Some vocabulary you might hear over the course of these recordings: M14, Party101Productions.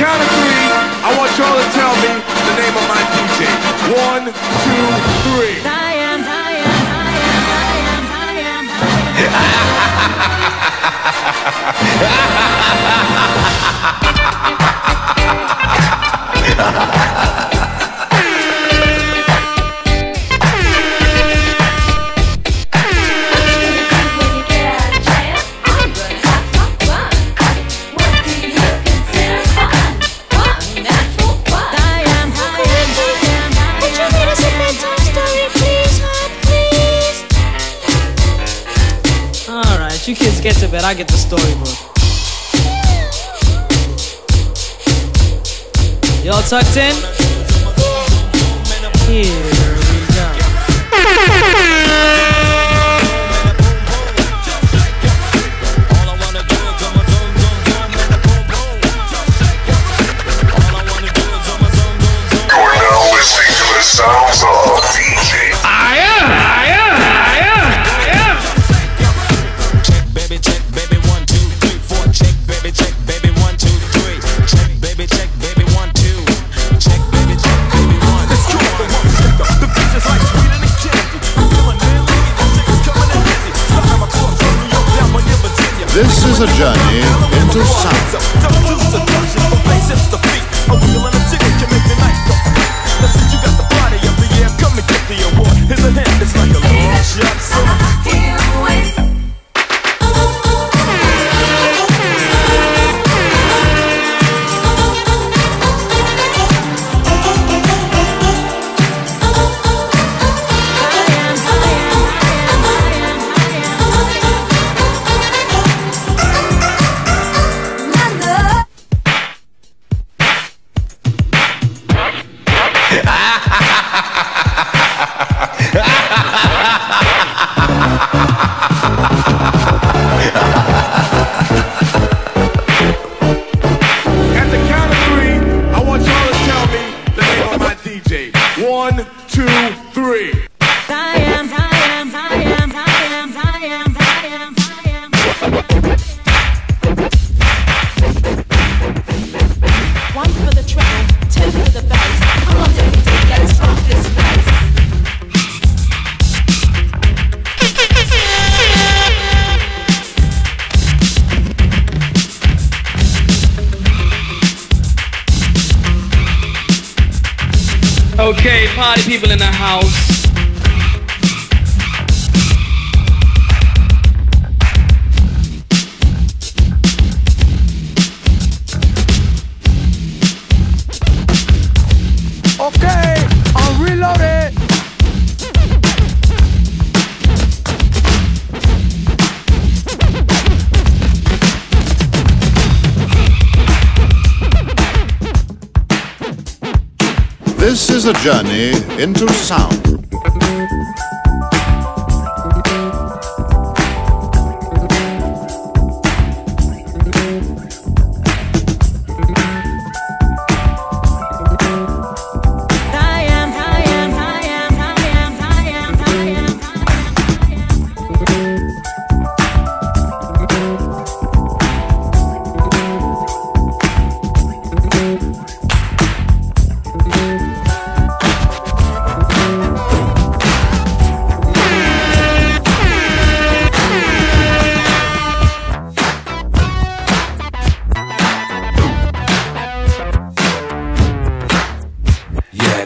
count of three, I want y'all to tell me the name of my DJ. 1, 2, 3. You kids get to bed, I get the storybook. Y'all tucked in? Here we go. You're now listening to the sounds of DJ. This is a journey into sound. Okay, party people in the house. Okay, I'm reloaded. This is a journey into sound.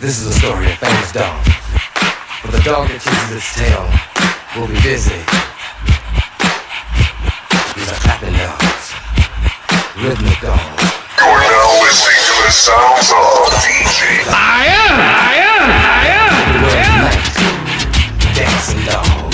This is a story of famous dog. For the dog that chases its tail will be busy. These are clapping dogs, rhythmic dogs. You're now listening to the sounds of DJ. The world's nice, dancing dogs.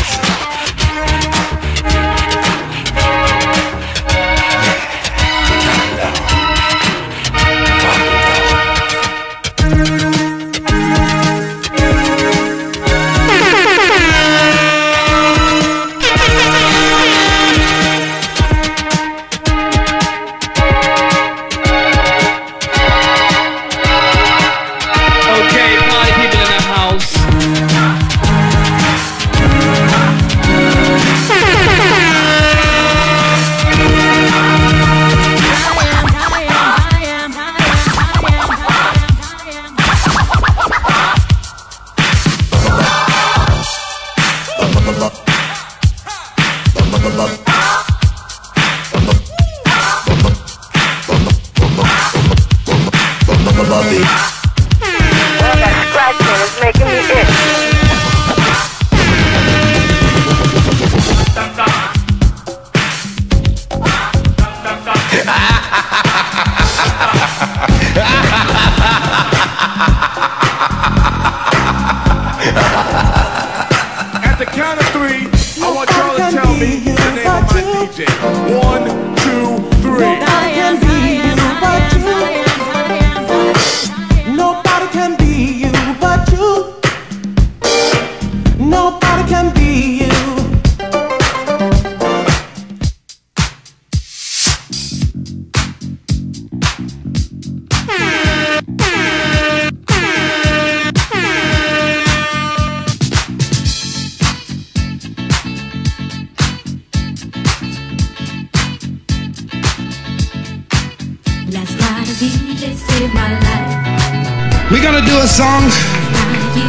We're gonna do a song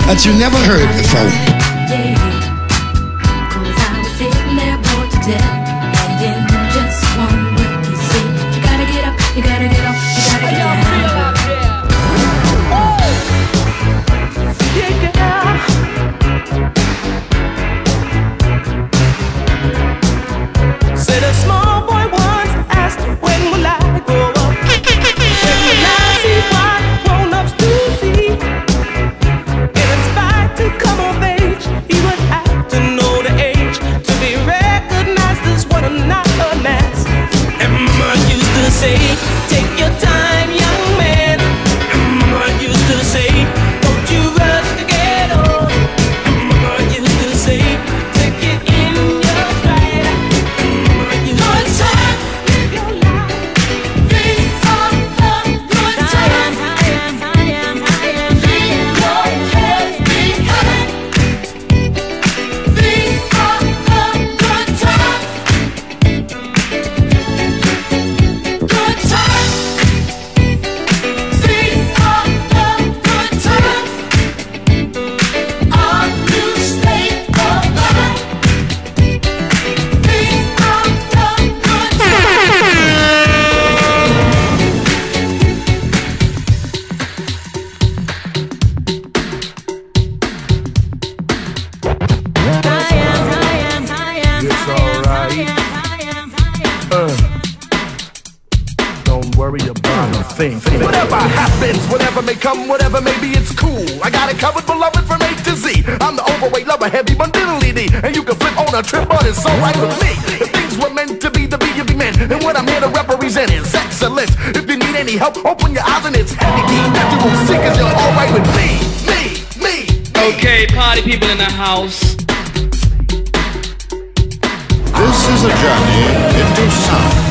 that you never heard before. Said a small boy once asked me, when will I grow up? Take your time, young man. Mama used to say, don't you rush to get old. Mama used to say, take it in your stride. Mama used to say, live your life. Bring on the good times. I am. Leave your cares behind. Bring on the good times. Whatever happens, whatever may come, whatever may be, it's cool. I got it covered, beloved, from A to Z. I'm the overweight lover, heavy, abundantly D. And you can flip on a trip, but it's alright with me. If things were meant to be, the be you be men. And what I'm here to represent is excellence. If you need any help, open your eyes and it's heavy D that you will see, cause you're alright with me. Okay, party people in the house. This is a journey into sound.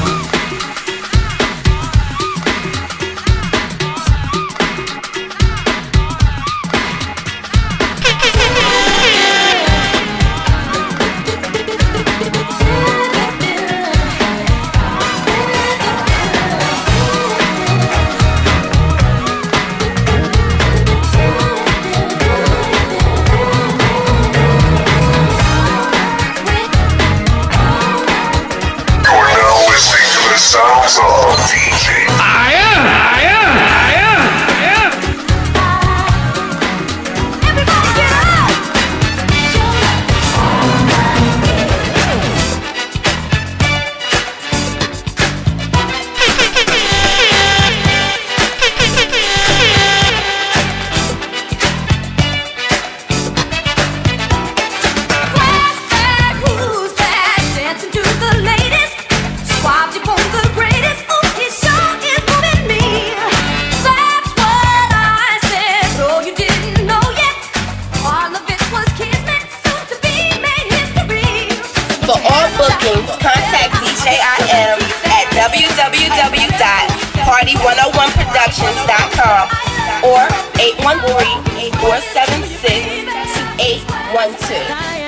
Party101Productions.com or 813-476-2812.